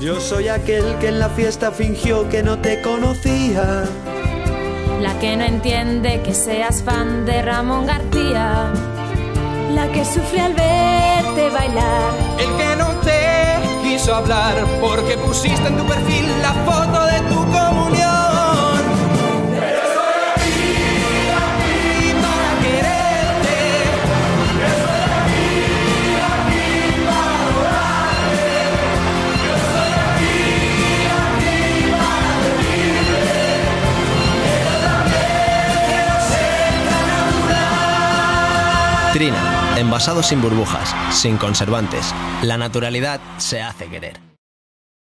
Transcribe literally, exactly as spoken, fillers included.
Yo soy aquel que en la fiesta fingió que no te conocía, la que no entiende que seas fan de Ramón García, la que sufre al verte bailar, el que no te quiso hablar porque pusiste en tu perfil la foto de tu comunión. Trina, envasados sin burbujas, sin conservantes, la naturalidad se hace querer.